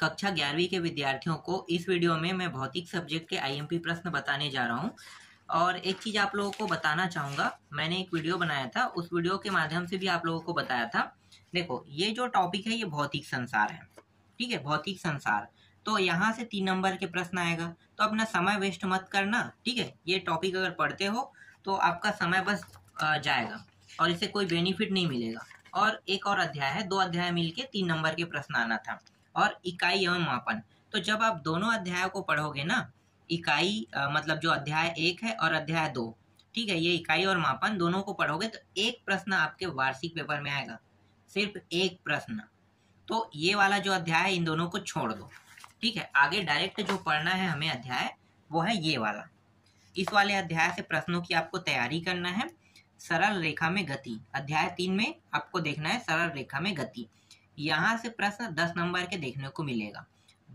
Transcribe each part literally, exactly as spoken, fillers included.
कक्षा ग्यारहवीं के विद्यार्थियों को इस वीडियो में मैं भौतिक सब्जेक्ट के आईएमपी प्रश्न बताने जा रहा हूं। और एक चीज़ आप लोगों को बताना चाहूँगा, मैंने एक वीडियो बनाया था, उस वीडियो के माध्यम से भी आप लोगों को बताया था। देखो ये जो टॉपिक है ये भौतिक संसार है, ठीक है, भौतिक संसार। तो यहाँ से तीन नंबर के प्रश्न आएगा, तो अपना समय वेस्ट मत करना, ठीक है। ये टॉपिक अगर पढ़ते हो तो आपका समय बस जाएगा और इससे कोई बेनिफिट नहीं मिलेगा। और एक और अध्याय है, दो अध्याय मिलके तीन नंबर के प्रश्न आना था, और इकाई एवं मापन। तो जब आप दोनों अध्यायों को पढ़ोगे ना, इकाई आ, मतलब जो अध्याय एक है और अध्याय दो, ठीक है, ये इकाई और मापन दोनों को पढ़ोगे तो एक प्रश्न आपके वार्षिक पेपर में आएगा, सिर्फ एक प्रश्न। तो ये वाला जो अध्याय है इन दोनों को छोड़ दो, ठीक है। आगे डायरेक्ट जो पढ़ना है हमें अध्याय, वो है ये वाला। इस वाले अध्याय से प्रश्नों की आपको तैयारी करना है। सरल रेखा में गति, अध्याय तीन में आपको देखना है सरल रेखा में गति। यहाँ से प्रश्न दस नंबर के देखने को मिलेगा,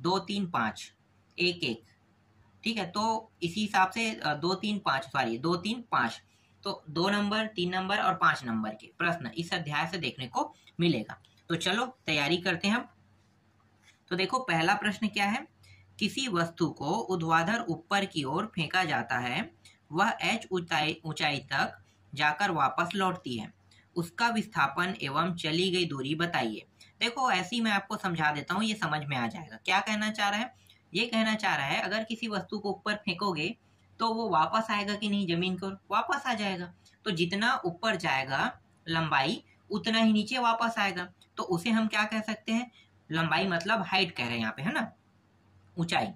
दो तीन पाँच एक एक, ठीक है। तो इसी हिसाब से दो तीन पाँच सॉरी दो तीन पाँच तो दो नंबर, तीन नंबर और पाँच नंबर के प्रश्न इस अध्याय से देखने को मिलेगा। तो चलो तैयारी करते हैं हम। तो देखो पहला प्रश्न क्या है, किसी वस्तु को ऊर्ध्वाधर ऊपर की ओर फेंका जाता है, वह एच ऊंचाई ऊंचाई तक जाकर वापस लौटती है, उसका विस्थापन एवं चली गई दूरी बताइए। देखो ऐसी मैं आपको समझा देता हूँ, ये समझ में आ जाएगा। क्या कहना चाह रहा है, ये कहना चाह रहा है अगर किसी वस्तु को ऊपर फेंकोगे तो वो वापस आएगा कि नहीं, जमीन को वापस आ जाएगा। तो जितना ऊपर जाएगा लंबाई उतना ही नीचे वापस आएगा, तो उसे हम क्या कह सकते हैं, लंबाई मतलब हाइट कह रहे हैं यहाँ पे, है ना, ऊंचाई।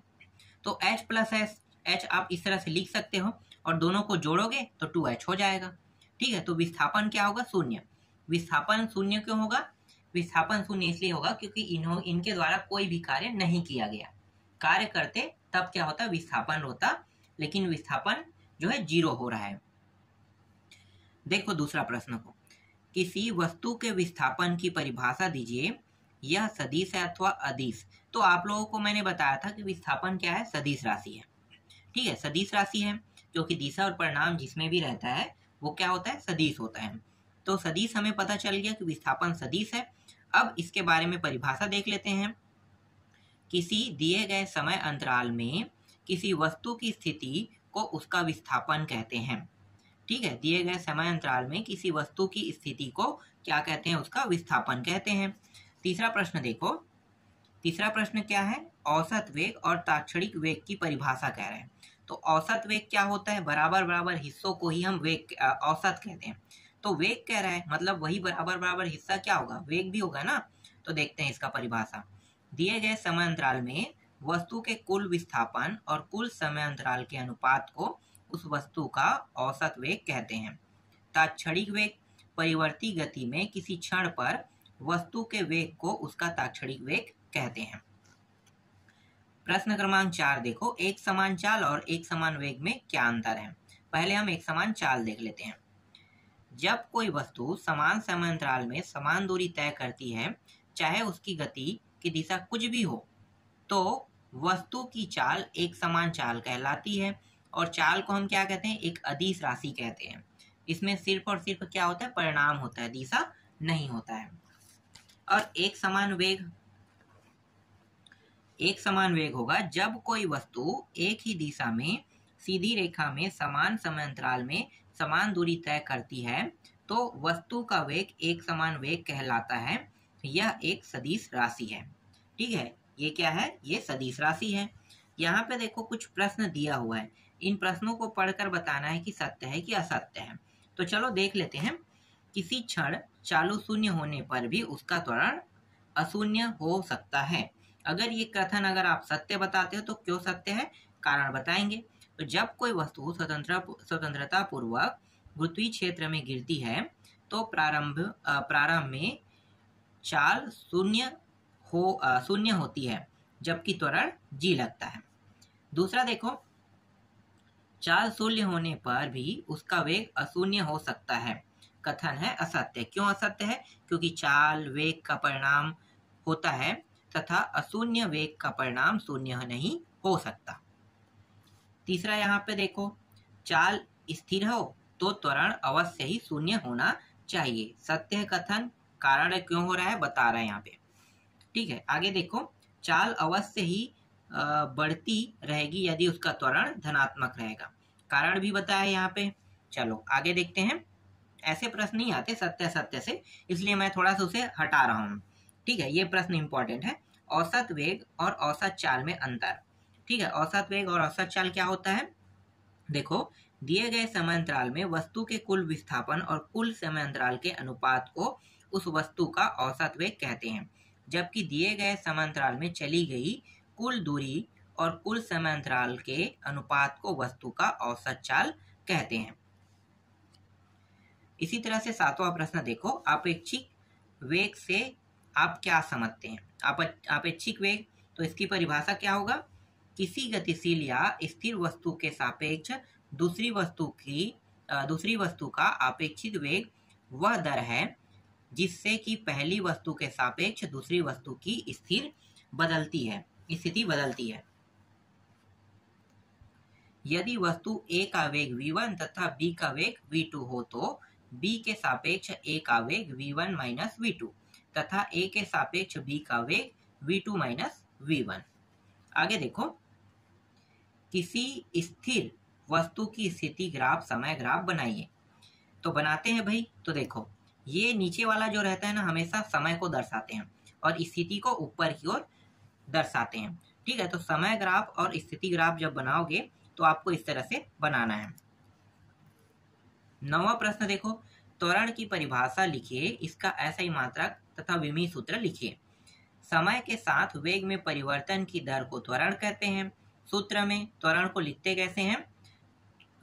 तो एच प्लस एस एच आप इस तरह से लिख सकते हो, और दोनों को जोड़ोगे तो टू एच हो जाएगा, ठीक है। तो विस्थापन क्या होगा, शून्य। विस्थापन शून्य क्यों होगा, विस्थापन शून्य इसलिए होगा क्योंकि इन्हों इनके द्वारा कोई भी कार्य नहीं किया गया। कार्य करते तब क्या होता, विस्थापन होता, लेकिन विस्थापन जो है जीरो हो रहा है। देखो दूसरा प्रश्न को, किसी वस्तु के विस्थापन की परिभाषा दीजिए, यह सदिश है अथवा अदिश। तो आप लोगों को मैंने बताया था कि विस्थापन क्या है, सदिश राशि है, ठीक है, सदिश राशि है, जो कि दिशा और परिणाम जिसमें भी रहता है वो क्या होता है, सदिश होता है। तो सदिश हमें पता चल गया कि विस्थापन सदिश है। अब इसके बारे में परिभाषा देख लेते हैं। किसी दिए गए समय अंतराल में किसी वस्तु की स्थिति को उसका विस्थापन कहते हैं, ठीक है। दिए गए समय अंतराल में किसी वस्तु की स्थिति को क्या कहते हैं, उसका विस्थापन कहते हैं। तीसरा प्रश्न देखो, तीसरा प्रश्न क्या है, औसत वेग और तात्क्षणिक वेग की परिभाषा कह रहे हैं। तो औसत वेग क्या होता है, बराबर बराबर हिस्सों को ही हम वेग औसत कहते हैं। तो वेग कह रहा है मतलब वही बराबर बराबर हिस्सा क्या होगा, वेग भी होगा ना। तो देखते हैं इसका परिभाषा, दिए गए समय अंतराल में वस्तु के कुल विस्थापन और कुल समय अंतराल के अनुपात को उस वस्तु का औसत वेग कहते हैं। तात्क्षणिक वेग, परिवर्ती गति में किसी क्षण पर वस्तु के वेग को उसका तात्क्षणिक वेग कहते हैं। प्रश्न क्रमांक चार देखो, एक समान चाल और एक समान वेग में क्या अंतर है। पहले हम एक समान चाल देख लेते हैं। जब कोई वस्तु समान समय अंतराल में समान दूरी तय करती है, चाहे उसकी गति की दिशा कुछ भी हो, तो वस्तु की चाल एक समान चाल कहलाती है। और चाल को हम क्या कहते हैं, एक अदिश राशि कहते हैं। इसमें सिर्फ और सिर्फ क्या होता है, परिणाम होता है, दिशा नहीं होता है। और एक समान वेग, एक समान वेग होगा जब कोई वस्तु एक ही दिशा में सीधी रेखा में समान समय अंतराल में समान दूरी तय करती है, तो वस्तु का वेग एक समान वेग कहलाता है। यह एक सदिश राशि है, ठीक है, ये क्या है, ये सदिश राशि है। यहाँ पे देखो कुछ प्रश्न दिया हुआ है, इन प्रश्नों को पढ़कर बताना है कि सत्य है कि असत्य है। तो चलो देख लेते हैं। किसी क्षण चालू शून्य होने पर भी उसका त्वरण अशून्य हो सकता है। अगर ये कथन अगर आप सत्य बताते हो तो क्यों सत्य है, कारण बताएंगे। तो जब कोई वस्तु स्वतंत्र स्वतंत्रता पूर्वक गुरुत्वीय क्षेत्र में गिरती है, तो प्रारंभ प्रारंभ में चाल शून्य हो शून्य होती है, जबकि त्वरण जी लगता है। दूसरा देखो, चाल शून्य होने पर भी उसका वेग अशून्य हो सकता है, कथन है असत्य। क्यों असत्य है, क्योंकि चाल वेग का परिणाम होता है तथा अशून्य वेग का परिणाम शून्य नहीं हो सकता। तीसरा यहाँ पे देखो, चाल स्थिर हो तो त्वरण अवश्य ही शून्य होना चाहिए, सत्य कथन। कारण क्यों हो रहा है बता रहा है यहाँ पे, ठीक है। आगे देखो, चाल अवश्य ही बढ़ती रहेगी यदि उसका त्वरण धनात्मक रहेगा। कारण भी बताया यहाँ पे। चलो आगे देखते हैं। ऐसे प्रश्न नहीं आते सत्य सत्य से, इसलिए मैं थोड़ा सा उसे हटा रहा हूँ। ठीक है, ये प्रश्न इंपॉर्टेंट है। औसत वेग और औसत चाल में अंतर। ठीक है, औसत वेग और औसत चाल क्या होता है? देखो, दिए गए समय अंतराल में वस्तु के कुल विस्थापन और कुल समय अंतराल के अनुपात को उस वस्तु का औसत वेग कहते हैं, जबकि दिए गए समय अंतराल में चली गई कुल दूरी और कुल समय अंतराल के अनुपात को वस्तु का औसत चाल कहते हैं। इसी तरह से सातवां प्रश्न देखो, अपेक्षिक वेग से आप क्या समझते हैं? आप अपेक्षिक वेग, तो इसकी परिभाषा क्या होगा? किसी गतिशील या स्थिर वस्तु के सापेक्ष दूसरी वस्तु की दूसरी वस्तु का अपेक्षित वेग वह दर है जिससे कि पहली वस्तु के सापेक्ष दूसरी वस्तु की स्थिर बदलती है स्थिति बदलती है। यदि वस्तु ए का वेग वी वन तथा बी का वेग वी टू हो तो बी के सापेक्ष ए का वेग V one minus V two तथा ए के सापेक्ष बी का वेग V two minus V one. आगे देखो, किसी स्थिर वस्तु की स्थिति ग्राफ समय ग्राफ बनाइए। तो बनाते हैं भाई। तो देखो, ये नीचे वाला जो रहता है ना, हमेशा समय को दर्शाते हैं और स्थिति को ऊपर की ओर दर्शाते हैं। ठीक है, तो समय ग्राफ और स्थिति ग्राफ जब बनाओगे तो आपको इस तरह से बनाना है। नौवां प्रश्न देखो, त्वरण की परिभाषा लिखिए, इसका ऐसा ही मात्रक तथा विमीय सूत्र लिखिए। समय के साथ वेग में परिवर्तन की दर को त्वरण कहते हैं। सूत्र में त्वरण को लिखते कैसे हैं?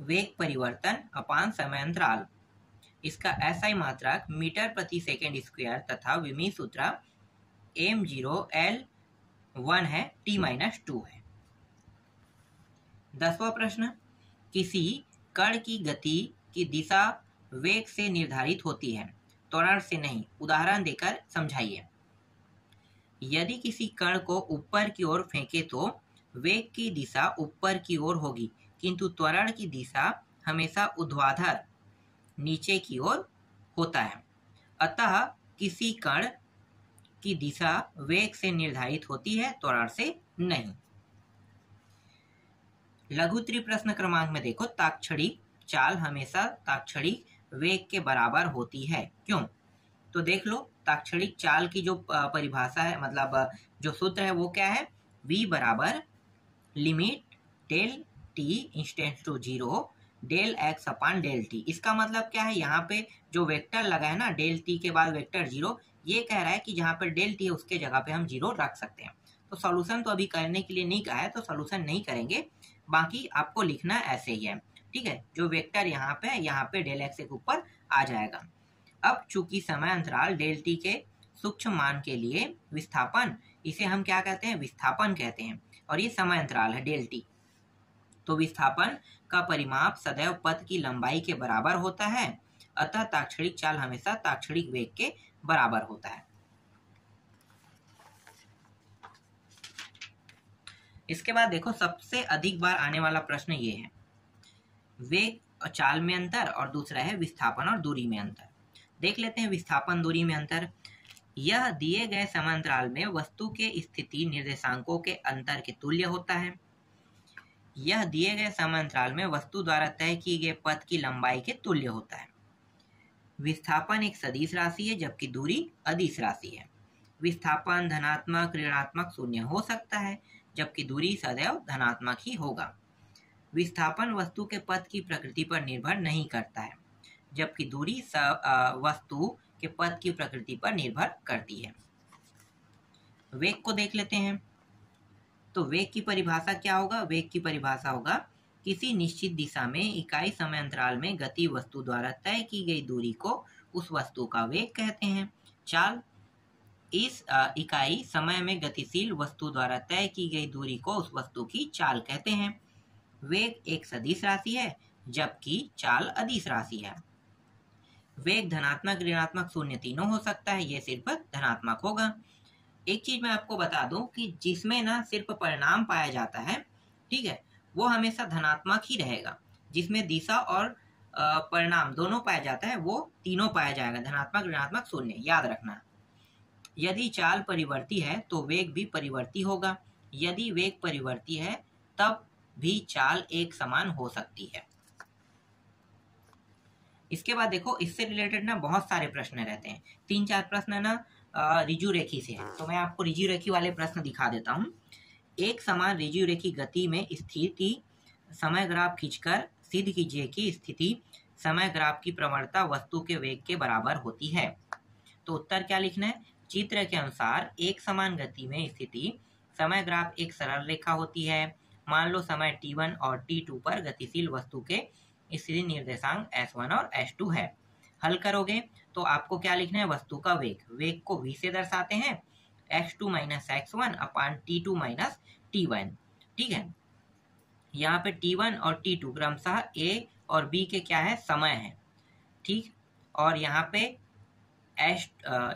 वेग परिवर्तन अपान समय अंतराल। इसका ऐसा ही मात्रक मीटर प्रति सेकेंड स्क्वायर तथा विमीय सूत्र एम जीरो एल वन है, टी माइनस टू है। दसवां प्रश्न, किसी कण की गति की दिशा वेग से निर्धारित होती है, त्वरण से नहीं। उदाहरण देकर समझाइए। यदि किसी कण को ऊपर की ओर फेंके तो वेग की दिशा ऊपर की ओर होगी, किंतु त्वरण की दिशा हमेशा ऊर्ध्वाधर नीचे की ओर होता है। अतः किसी कण की दिशा वेग से निर्धारित होती है, त्वरण से नहीं। लघु त्रि प्रश्न क्रमांक में देखो, ताक्षणिक चाल हमेशा ताक्षणिक वेग के बराबर होती है, क्यों? तो देख लो, ताक्षणिक चाल की जो परिभाषा है, मतलब जो सूत्र है, वो क्या है? v बराबर लिमिट डेल टी इंस्टेंस to zero del X upon del T. इसका मतलब क्या है? यहाँ पे जो वेक्टर लगा है ना, डेल टी के बाद वेक्टर जीरो, ये कह रहा है कि जहाँ पर डेल टी है उसके जगह पे हम जीरो रख सकते हैं। तो सॉल्यूशन तो अभी करने के लिए नहीं कहा है, तो सॉल्यूशन नहीं करेंगे, बाकी आपको लिखना ऐसे ही है। ठीक है, जो वेक्टर यहाँ पे यहाँ पे डेल एक्स के ऊपर आ जाएगा। अब चूंकि समय अंतराल डेल टी के सूक्ष्म मान के लिए विस्थापन, इसे हम क्या कहते हैं? विस्थापन कहते हैं, और ये समय अंतराल है डेल टी। तो विस्थापन का परिमाप सदैव पथ की लंबाई के बराबर होता है, अतः ताक्षणिक चाल हमेशा ताक्षणिक वेग के बराबर होता है। इसके बाद देखो, सबसे अधिक बार आने वाला प्रश्न ये है, वेग और चाल में अंतर, और दूसरा है विस्थापन और दूरी में अंतर। देख लेते हैं विस्थापन दूरी में अंतर। यह दिए गए समय अंतराल में वस्तु के स्थिति निर्देशांकों के अंतर के तुल्य होता है। यह दिए गए समय अंतराल में वस्तु द्वारा तय किए गए पथ की लंबाई के तुल्य होता है। विस्थापन एक सदिश राशि है, जबकि दूरी अदिश राशि है। विस्थापन धनात्मक ऋणात्मक शून्य हो सकता है, जबकि दूरी सदैव धनात्मक ही होगा। विस्थापन वस्तु के पथ की प्रकृति पर निर्भर नहीं करता है, जबकि दूरी सब वस्तु के पथ की प्रकृति पर निर्भर करती है। वेग को देख लेते हैं। तो वेग की परिभाषा क्या होगा? वेग की परिभाषा होगा, किसी निश्चित दिशा में इकाई समय अंतराल में गति वस्तु द्वारा तय की गई दूरी को उस वस्तु का वेग कहते हैं। चाल, इस इकाई समय में गतिशील वस्तु द्वारा तय की गई दूरी को उस वस्तु की चाल कहते हैं। वेग एक सदिश राशि है, जबकि चाल अदिश राशि है। वेग धनात्मक ऋणात्मक शून्य तीनों हो सकता है, यह सिर्फ धनात्मक होगा। एक चीज मैं आपको बता दूं कि जिसमें ना सिर्फ परिणाम पाया जाता है, ठीक है, वो हमेशा धनात्मक ही रहेगा। जिसमें दिशा और परिणाम दोनों पाया जाता है, वो तीनों पाया जाएगा, धनात्मक ऋणात्मक शून्य, याद रखना। यदि चाल परिवर्ती है तो वेग भी परिवर्ती होगा। यदि वेग परिवर्ती है तब भी चाल एक समान हो सकती है। इसके बाद देखो, इससे रिलेटेड ना बहुत सारे प्रश्न रहते हैं, तीन चार प्रश्न ना रिजु रेखी से है, तो मैं आपको रिजु रेखी वाले प्रश्न दिखा देता हूँ। एक समान रिजु रेखी गति में स्थिति समय ग्राफ खींचकर सिद्ध कीजिए कि स्थिति समय ग्राफ की प्रवणता वस्तु के वेग के बराबर होती है। तो उत्तर क्या लिखना है, चित्र के अनुसार एक समान गति में स्थिति समय ग्राफ एक सरल रेखा होती है। मान लो समय टी वन और टी टू पर गतिशील वस्तु के स्थिति निर्देशांक एस वन और एस टू है। हल करोगे तो आपको क्या लिखना है, वस्तु का वेग, वेग को v से दर्शाते हैं, X two minus X one upon T two minus T one. ठीक है, यहाँ पे टी वन और टी टू क्रमशः ए और बी के क्या है, समय है। ठीक, और यहाँ पे एस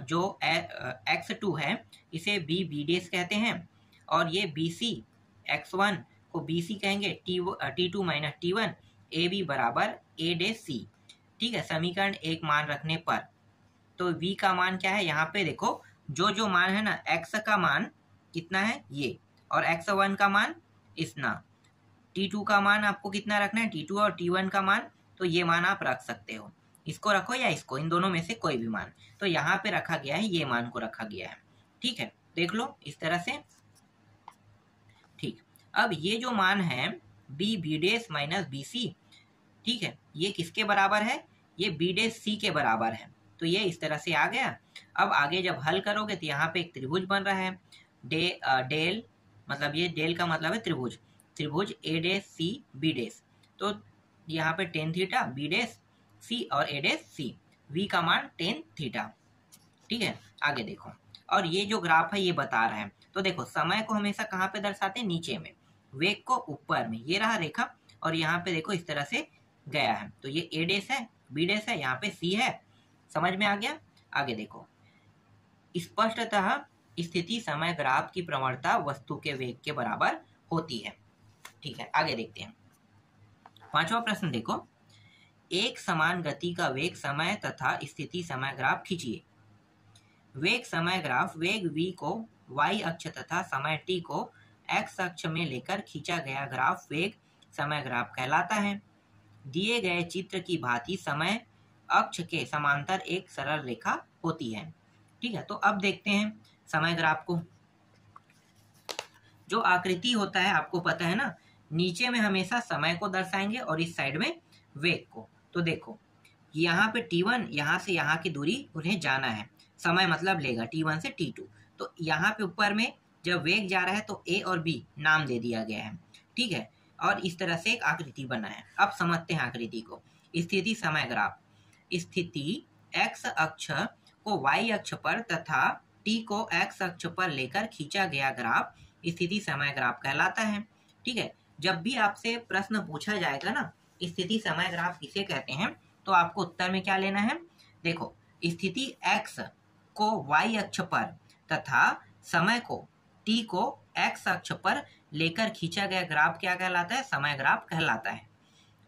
जो एक्स टू है इसे बी बी डेस कहते हैं, और ये बी सी एक्स वन को बी सी कहेंगे, T T two minus T one A B बराबर ए डेस सी। ठीक है, समीकरण एक मान रखने पर तो बी का मान क्या है, यहाँ पे देखो जो जो मान है ना, एक्स का मान कितना है ये, और एक्स वन का मान इतना, टी टू का मान आपको कितना रखना है, टी टू और टी वन का मान, तो ये मान आप रख सकते हो, इसको रखो या इसको, इन दोनों में से कोई भी मान। तो यहाँ पे रखा गया है, ये मान को रखा गया है। ठीक है, देख लो इस तरह से। ठीक, अब ये जो मान है B B dash minus B C, ठीक है, ये किसके बराबर है, ये बी डेस सी के बराबर है। तो ये इस तरह से आ गया। अब आगे जब हल करोगे तो यहाँ पे एक त्रिभुज बन रहा है, डे डेल मतलब ये डेल का मतलब है त्रिभुज, त्रिभुज ए डेस सी बी डेस, तो यहाँ पे ten theta B dash C और ए डेस सी, वी का मान टेन थीटा। ठीक है, आगे देखो, और ये जो ग्राफ है ये बता रहा है। तो देखो समय को हमेशा कहाँ पे दर्शाते हैं, नीचे में, वेग को ऊपर में, ये रहा रेखा, और यहाँ पे देखो इस तरह से गया है, तो ये ए डेस है, बी डेस है, यहाँ पे सी है। समझ में आ गया। आगे देखो, स्पष्टतः स्थिति समय ग्राफ की प्रवणता वस्तु के वेग के बराबर होती है। ठीक है, आगे देखते हैं पांचवा प्रश्न। देखो, एक समान गति का वेग समय तथा स्थिति समय ग्राफ खींचिए। वेग समय ग्राफ वेग v को y अक्ष तथा समय t को x अक्ष में लेकर खींचा गया ग्राफ वेग समय ग्राफ कहलाता है। दिए गए चित्र की भांति समय अक्ष के समांतर एक सरल रेखा होती है। ठीक है, तो अब देखते हैं समय ग्राफ को। जो आकृति होता है आपको पता है ना, नीचे में हमेशा समय को दर्शाएंगे और इस साइड में वेग को। तो देखो यहाँ पे टी वन, यहाँ से यहाँ की दूरी उन्हें जाना है, समय मतलब लेगा टी वन से टी टू। तो यहाँ पे ऊपर में जब वेग जा रहा है तो ए और बी नाम दे दिया गया है। ठीक है, और इस तरह से एक आकृति बना है। अब समझते हैं आकृति को। स्थिति समय ग्राफ, स्थिति x अक्ष को y अक्ष पर तथा t को x अक्ष पर लेकर खींचा गया ग्राफ स्थिति समय ग्राफ कहलाता है। ठीक है, जब भी आपसे प्रश्न पूछा जाएगा ना स्थिति समय ग्राफ किसे कहते हैं, तो आपको उत्तर में क्या लेना है। देखो स्थिति x को y अक्ष पर तथा समय को t को x अक्ष पर लेकर खींचा गया ग्राफ क्या कहलाता है, समय ग्राफ कहलाता है।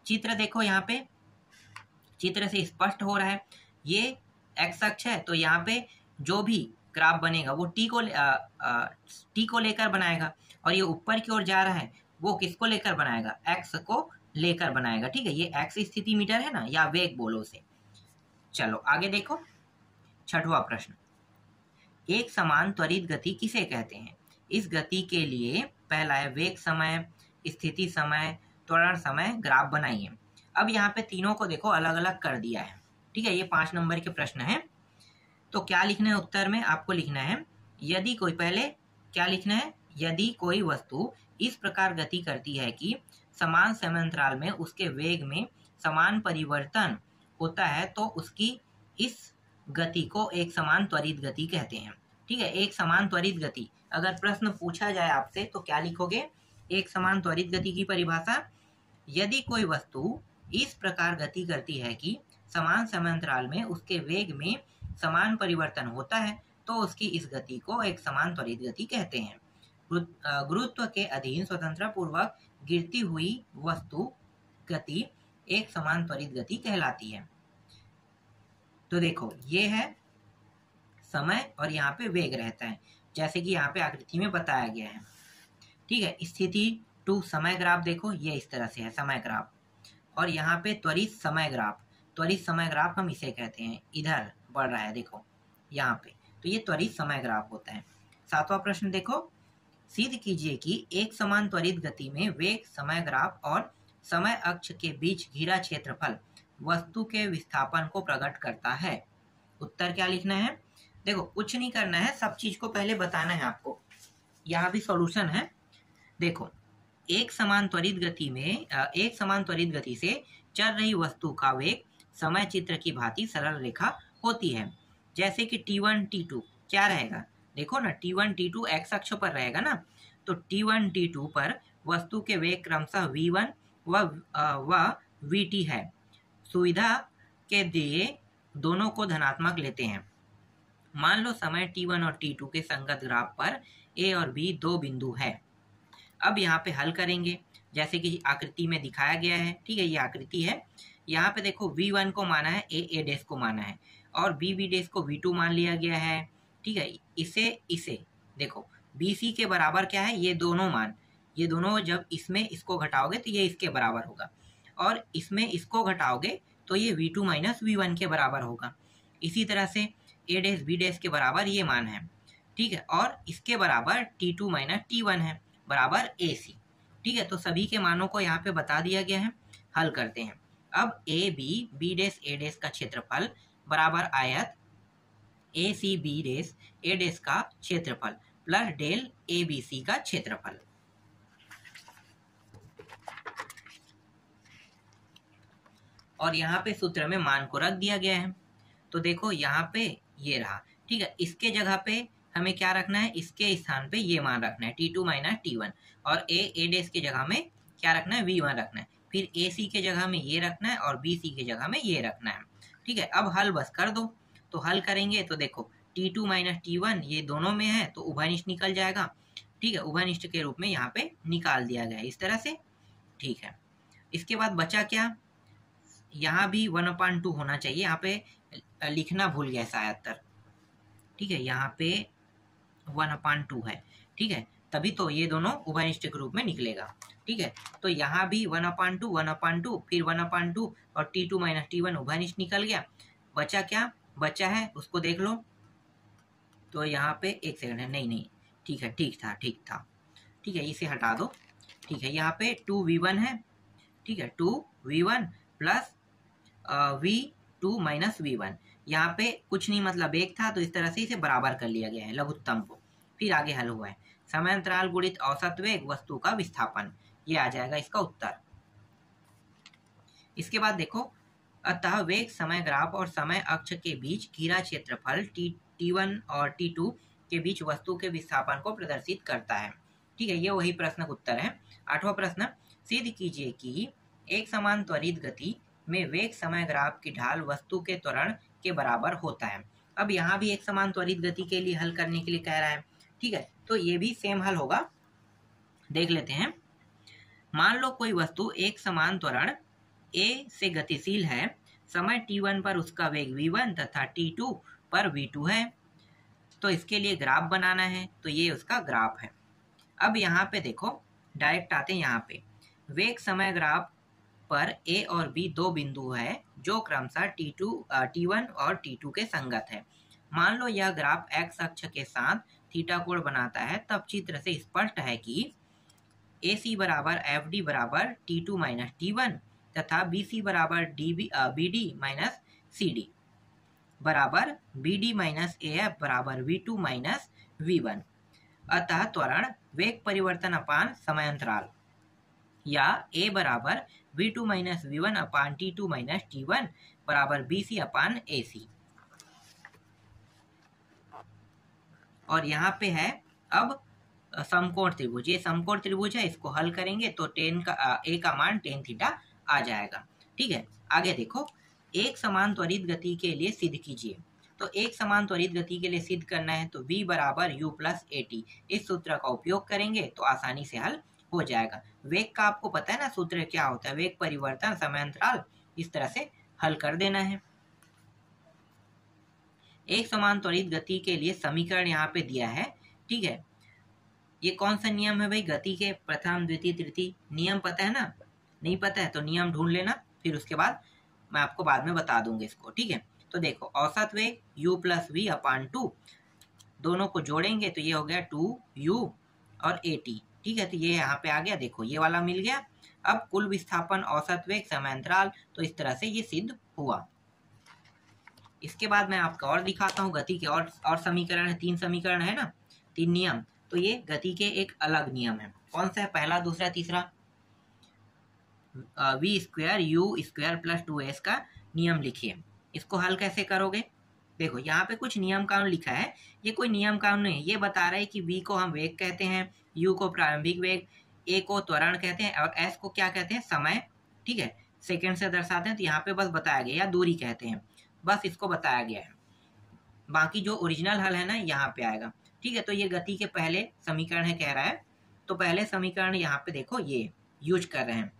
चित्र देखो, यहाँ पे चित्र से स्पष्ट हो रहा है, ये x अक्ष है, तो यहाँ पे जो भी ग्राफ बनेगा वो t को आ, आ, t को लेकर बनाएगा, और ये ऊपर की ओर जा रहा है वो किसको लेकर बनाएगा, x को लेकर बनाएगा। ठीक है, ये x स्थिति मीटर है ना, या वेग बोलो से। चलो आगे देखो, छठवां प्रश्न। एक समान त्वरित गति किसे कहते हैं। इस गति के लिए पहला है वेग समय, स्थिति समय, त्वरण समय, ग्राफ बनाइए। अब यहाँ पे तीनों को देखो अलग अलग कर दिया है। ठीक है, ये पांच नंबर के प्रश्न है। तो क्या लिखना है उत्तर में, आपको लिखना है यदि कोई, पहले क्या लिखना है, यदि कोई वस्तु इस प्रकार गति करती है कि समान समय अंतराल में उसके वेग में समान परिवर्तन होता है तो उसकी इस गति को एक समान त्वरित गति कहते हैं। ठीक है, एक समान त्वरित गति अगर प्रश्न पूछा जाए आपसे तो क्या लिखोगे, एक समान त्वरित गति की परिभाषा, यदि कोई वस्तु इस प्रकार गति करती है कि समान समय अंतराल में उसके वेग में समान परिवर्तन होता है तो उसकी इस गति को एक समान त्वरित गति कहते हैं। गुरुत्व के अधीन स्वतंत्रपूर्वक गिरती हुई वस्तु गति एक समान त्वरित गति कहलाती है। तो देखो ये है समय और यहाँ पे वेग रहता है, जैसे कि यहाँ पे आकृति में बताया गया है। ठीक है, स्थिति टू समय ग्राफ देखो, ये इस तरह से है समय ग्राफ, और यहाँ पे त्वरित समय ग्राफ, त्वरित समय ग्राफ हम इसे कहते हैं, इधर बढ़ रहा है देखो यहाँ पे, तो ये त्वरित समय ग्राफ होता है। सातवां प्रश्न देखो, सिद्ध कीजिए कि एक समान त्वरित गति में वेग, समय ग्राफ और समय अक्ष के बीच घिरा क्षेत्रफल वस्तु के विस्थापन को प्रकट करता है। उत्तर क्या लिखना है? देखो कुछ नहीं करना है, सब चीज को पहले बताना है आपको। यहाँ भी सॉल्यूशन है, देखो एक समान त्वरित गति में एक समान त्वरित गति से चल रही वस्तु का वेग समय चित्र की भांति सरल रेखा होती है, जैसे कि टी वन टी टू क्या रहेगा, देखो ना T one T two X अक्ष पर रहेगा ना, तो टी वन टी टू पर वस्तु के वेग क्रमशः वी वन व व वी टी है। सुविधा के दिए दोनों को धनात्मक लेते हैं। मान लो समय टी वन और टी टू के संगत ग्राफ पर ए और बी दो बिंदु है। अब यहाँ पे हल करेंगे जैसे कि आकृति में दिखाया गया है। ठीक है, ये आकृति है, यहाँ पे देखो वी वन को माना है ए ए डैश को माना है और बी बी डैश को वी टू मान लिया गया है। ठीक है, इसे इसे देखो बी सी के बराबर क्या है, ये दोनों मान, ये दोनों जब इसमें इसको घटाओगे तो ये इसके बराबर होगा और इसमें इसको घटाओगे तो ये V two minus V one के बराबर होगा। इसी तरह से ए डैश बी डैश के बराबर ये मान है। ठीक है, और इसके बराबर T two minus T one है बराबर ए सी। ठीक है, तो सभी के मानों को यहाँ पे बता दिया गया है, हल करते हैं। अब A B B dash A dash का क्षेत्रफल बराबर आयत A C B dash A dash का क्षेत्रफल plus del A B C का क्षेत्रफल। और यहाँ पे सूत्र में मान को रख दिया गया है, तो देखो यहाँ पे ये रहा। ठीक है, इसके जगह पे हमें क्या रखना है, इसके स्थान पे ये मान रखना है T two minus T one, और ए ए डैश के जगह में क्या रखना है, वी वन रखना है, फिर ए सी के जगह में ये रखना है और बी सी के जगह में ये रखना है। ठीक है, अब हल बस कर दो। तो हल करेंगे तो देखो T two minus T one ये दोनों में है तो उभयनिष्ठ निकल जाएगा। ठीक है, उभयनिष्ठ के रूप में यहाँ पे निकाल दिया गया है इस तरह से। ठीक है, इसके बाद बचा क्या, यहाँ भी वन अपॉन टू होना चाहिए, यहाँ पे लिखना भूल गया शायद। ठीक है, यहाँ पे वन अपॉन टू है। ठीक है, तभी तो ये दोनों उभयनिष्ठ के रूप में निकलेगा। ठीक है, तो यहाँ भी one upon two one upon two फिर वन अपॉन टू और T two minus T one उभयनिष्ठ निकल गया। बचा क्या, बचा है उसको देख लो। तो यहाँ पे एक सेकंड है, नहीं नहीं ठीक है, ठीक था ठीक था ठीक है, इसे हटा दो। ठीक है, यहाँ पे टू वी वन है। ठीक है, two V one plus V two minus V one, यहाँ पे कुछ नहीं मतलब एक था तो इस तरह से इसे बराबर कर लिया गया है लघुत्तम को। फिर आगे हल हुआ है समय अंतराल गुणित औसत वेग वस्तु का विस्थापन, ये आ जाएगा इसका उत्तर। इसके बाद देखो, अतः वेग, समय ग्राफ और समय अक्ष के बीच घिरा क्षेत्रफल टी टी वन और टी टू के बीच वस्तु के विस्थापन को प्रदर्शित करता है। ठीक है, ये वही प्रश्न का उत्तर है। आठवां प्रश्न, सिद्ध कीजिए कि एक समान त्वरित गति में वेग, समय ग्राफ की ढाल वस्तु के त्वरण के बराबर होता है। अब यहाँ भी एक समान त्वरित गति के लिए हल करने के लिए कह रहा है। ठीक है, तो ये भी सेम हल होगा, देख लेते हैं। मान लो कोई वस्तु एक समान त्वरण ए से गतिशील है, समय टी वन पर उसका वेग वी वन तथा टी टू पर वी टू है, तो इसके लिए ग्राफ बनाना है, तो ये उसका ग्राफ है। अब यहाँ पे देखो डायरेक्ट आते हैं, यहाँ पे वेग, समय ग्राफ पर ए और बी दो बिंदु है जो क्रमशः टी टू टी वन और टी टू के संगत है। मान लो यह ग्राफ एक्स अक्ष के साथ थीटा कोण बनाता है, तब चित्र से स्पष्ट है कि ए सी बराबर एफ डी बराबर T two minus T one तथा बी सी बराबर D B B D minus C D बराबर B D minus A F बराबर V two minus V one. अतः त्वरण, वेग परिवर्तन अपान समय अंतराल या ए बराबर V two minus V one upon T two minus T one बराबर B C upon A C. और यहाँ पे है अब समकोण त्रिभुज, ये समकोण त्रिभुज है, इसको हल करेंगे तो टेन का ए का मान टेन थीटा आ जाएगा। ठीक है, आगे देखो, एक समान त्वरित गति के लिए सिद्ध कीजिए। तो एक समान त्वरित गति के लिए सिद्ध करना है तो v बराबर यू प्लस ए टी, इस सूत्र का उपयोग करेंगे तो आसानी से हल हो जाएगा। वेग का आपको पता है ना सूत्र क्या होता है, वेग परिवर्तन समय अंतराल, इस तरह से हल कर देना है। एक समान त्वरित गति के लिए समीकरण यहाँ पे दिया है। ठीक है, ये कौन सा नियम है भाई गति के? प्रथम द्वितीय तृतीय नियम पता है ना? नहीं पता है तो नियम ढूंढ लेना, फिर उसके बाद मैं आपको बाद में बता दूंगा इसको। ठीक है, तो देखो औसत वेग U plus V upon two, दोनों को जोड़ेंगे तो ये हो गया टू यू और ए टी। ठीक है, तो ये यहाँ पे आ गया, देखो ये वाला मिल गया। अब कुल विस्थापन औसत वेग समयांतराल, तो इस तरह से ये सिद्ध हुआ। इसके बाद मैं आपको और दिखाता हूँ गति के और और समीकरण है, तीन समीकरण है ना, तीन नियम। तो ये गति के एक अलग नियम है, कौन सा है? पहला दूसरा तीसरा, V square U square plus two S का नियम लिखिए। इसको हल कैसे करोगे? देखो यहाँ पे कुछ नियम कानून लिखा है, ये कोई नियम कानून नहीं है, ये बता रहा है कि v को हम वेग कहते हैं, u को प्रारंभिक वेग, a को त्वरण कहते हैं और s को क्या कहते हैं? समय। ठीक है, सेकंड से दर्शाते हैं, तो यहाँ पे बस बताया गया, या दूरी कहते हैं, बस इसको बताया गया है। बाकी जो ओरिजिनल हल है ना यहाँ पे आएगा। ठीक है, तो ये गति के पहले समीकरण है कह रहा है, तो पहले समीकरण यहाँ पे देखो ये यूज कर रहे हैं।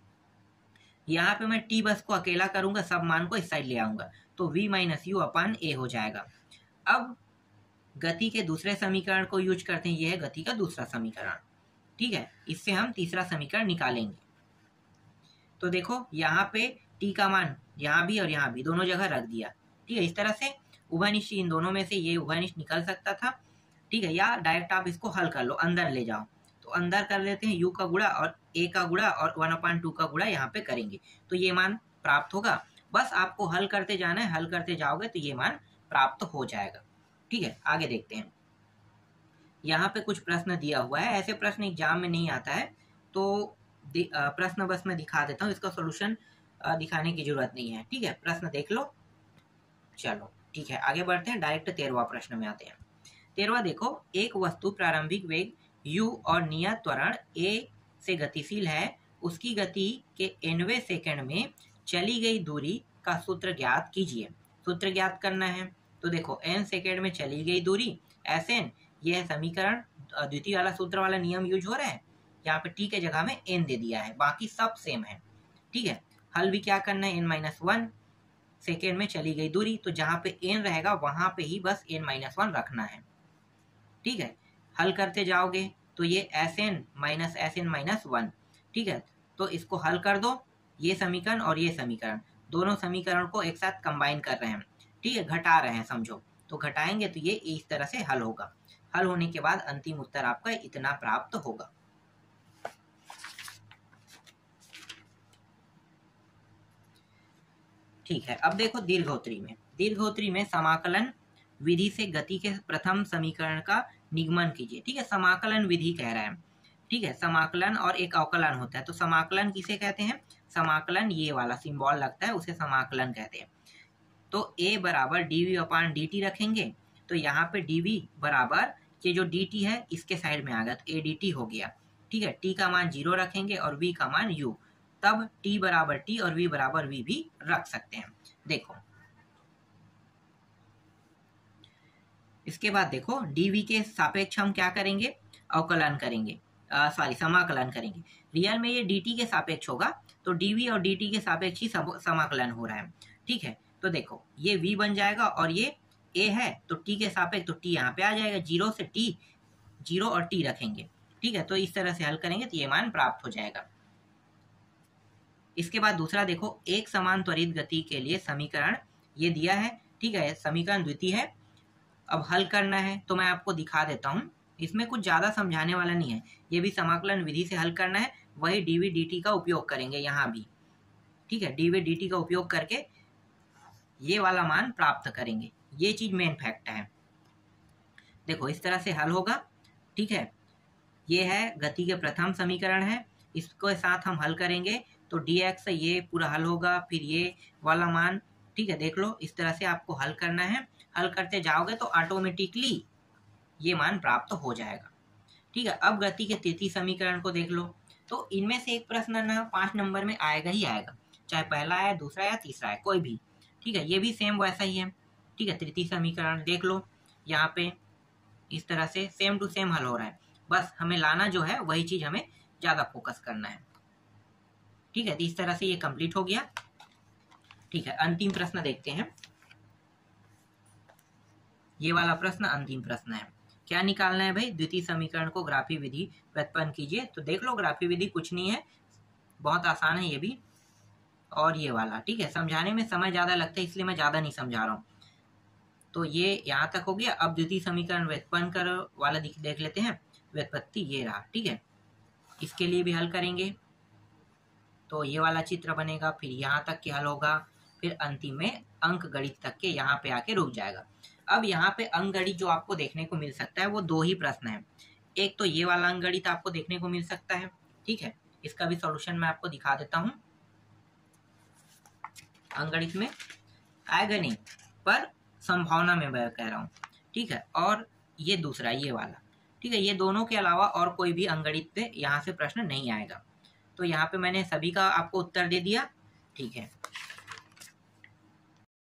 यहाँ पे मैं टी बस को अकेला करूंगा, सब मान को इस साइड ले आऊंगा, तो v minus U upon A हो जाएगा। अब गति के दूसरे समीकरण को यूज करते हैं, यह है गति का दूसरा समीकरण। ठीक है, इससे हम तीसरा समीकरण निकालेंगे। तो देखो यहाँ पे t का मान यहाँ भी और यहाँ भी दोनों जगह रख दिया। ठीक है, इस तरह से उभयनिष्ठ, इन दोनों में से ये उभयनिष्ठ निकल सकता था। ठीक है, या डायरेक्ट आप इसको हल कर लो, अंदर ले जाओ। तो अंदर कर लेते हैं, u का गुणा और a का गुणा और वन अपान टू का गुणा यहाँ पे करेंगे तो ये मान प्राप्त होगा। बस आपको हल करते जाना है, हल करते जाओगे तो ये मान प्राप्त हो जाएगा। ठीक है, आगे देखते हैं। यहाँ पे कुछ प्रश्न दिया हुआ है, ऐसे प्रश्न एग्जाम में नहीं आता है, तो प्रश्न बस मैं दिखा देता हूँ, इसका सोल्यूशन दिखाने की जरूरत नहीं है। ठीक है, प्रश्न देख लो। चलो ठीक है, आगे बढ़ते हैं, डायरेक्ट तेरहवां प्रश्न में आते हैं। तेरहवां देखो, एक वस्तु प्रारंभिक वेग u और नियत त्वरण a से गतिशील है, उसकी गति के nवें सेकंड में चली गई दूरी का सूत्र ज्ञात कीजिए। सूत्र ज्ञात करना है, तो देखो n सेकंड में चली गई दूरी Sn, यह समीकरण द्वितीय वाला सूत्र वाला नियम यूज हो रहा है। यहाँ पे t के जगह में n दे दिया है, बाकी सब सेम है। ठीक है, हल भी क्या करना है, n माइनस वन सेकेंड में चली गई दूरी, तो जहाँ पे n रहेगा वहां पे ही बस n माइनस वन रखना है। ठीक है, हल करते जाओगे तो ये S N minus S N minus one. ठीक है, तो इसको हल कर दो, ये समीकरण और ये समीकरण, दोनों समीकरण को एक साथ कंबाइन कर रहे हैं। ठीक है, घटा रहे हैं समझो, तो घटाएंगे तो ये इस तरह से हल होगा। हल होने के बाद अंतिम उत्तर आपका इतना प्राप्त होगा। ठीक है, अब देखो दीर्घोत्तरी में, दीर्घोत्तरी में समाकलन विधि से गति के प्रथम समीकरण का निगमन कीजिए। ठीक है, समाकलन विधि कह रहा है। ठीक है, समाकलन और एक अवकलन होता है, तो समाकलन किसे कहते हैं? समाकलन ये वाला सिंबल लगता है, उसे समाकलन कहते हैं। तो a बराबर डीवी अपान dt रखेंगे, तो यहाँ पे dv बराबर ये जो dt है इसके साइड में आ गया, तो a dt हो गया। ठीक है, t का मान जीरो रखेंगे और v का मान u, तब t बराबर t और v बराबर v भी रख सकते हैं। देखो इसके बाद देखो, dv के सापेक्ष हम क्या करेंगे? अवकलन करेंगे, सॉरी समाकलन करेंगे। रियल में ये dt के सापेक्ष होगा, तो dv और dt के सापेक्ष ही समाकलन हो रहा है। ठीक है, तो देखो ये v बन जाएगा और ये a है, तो t के सापेक्ष, तो t यहाँ पे आ जाएगा, जीरो से t, जीरो और t रखेंगे। ठीक है, तो इस तरह से हल करेंगे तो ये मान प्राप्त हो जाएगा। इसके बाद दूसरा देखो, एक समान त्वरित गति के लिए समीकरण ये दिया है। ठीक है, समीकरण द्वितीय है, अब हल करना है, तो मैं आपको दिखा देता हूँ। इसमें कुछ ज़्यादा समझाने वाला नहीं है, ये भी समाकलन विधि से हल करना है, वही डीवी डीटी का उपयोग करेंगे यहाँ भी। ठीक है, डीवी डीटी का उपयोग करके ये वाला मान प्राप्त करेंगे, ये चीज़ मेन फैक्ट है। देखो इस तरह से हल होगा। ठीक है, ये है गति के प्रथम समीकरण है, इसके साथ हम हल करेंगे तो डी एक्स ये पूरा हल होगा, फिर ये वाला मान। ठीक है, देख लो इस तरह से आपको हल करना है, हल करते जाओगे तो ऑटोमेटिकली ये मान प्राप्त हो जाएगा। ठीक है, अब गति के तृतीय समीकरण को देख लो, तो इनमें से एक प्रश्न ना पाँच नंबर में आएगा ही आएगा, चाहे पहला है, दूसरा या तीसरा है, कोई भी। ठीक है, ये भी सेम वैसा ही है। ठीक है, तृतीय समीकरण देख लो, यहाँ पे इस तरह से सेम टू सेम हल हो रहा है, बस हमें लाना जो है वही चीज़ हमें ज़्यादा फोकस करना है। ठीक है, इस तरह से ये कंप्लीट हो गया। ठीक है, अंतिम प्रश्न देखते हैं। ये वाला प्रश्न अंतिम प्रश्न है। क्या निकालना है भाई? द्वितीय समीकरण को ग्राफीय विधि व्युत्पन्न कीजिए। तो देख लो ग्राफीय विधि कुछ नहीं है, बहुत आसान है ये भी और ये वाला। ठीक है, समझाने में समय ज़्यादा लगता है इसलिए मैं ज़्यादा नहीं समझा रहा हूँ। तो ये यहाँ तक हो गया। अब द्वितीय समीकरण व्युत्पन्न कर वाला देख लेते हैं। व्युत्पत्ति ये रहा। ठीक है, इसके लिए भी हल करेंगे। तो ये वाला चित्र बनेगा, फिर यहाँ तक के हल होगा, फिर अंतिम में अंक गणित तक के यहाँ पे आके रुक जाएगा। अब यहाँ पे अंक गणित जो आपको देखने को मिल सकता है वो दो ही प्रश्न है। एक तो ये वाला अंक गणित आपको देखने को मिल सकता है। ठीक है, इसका भी सॉल्यूशन मैं आपको दिखा देता हूँ। अंक गणित में आएगा नहीं पर संभावना में मैं कह रहा हूँ। ठीक है, और ये दूसरा ये वाला। ठीक है, ये दोनों के अलावा और कोई भी अंक गणित पे यहाँ से प्रश्न नहीं आएगा। तो यहाँ पे मैंने सभी का आपको उत्तर दे दिया। ठीक है।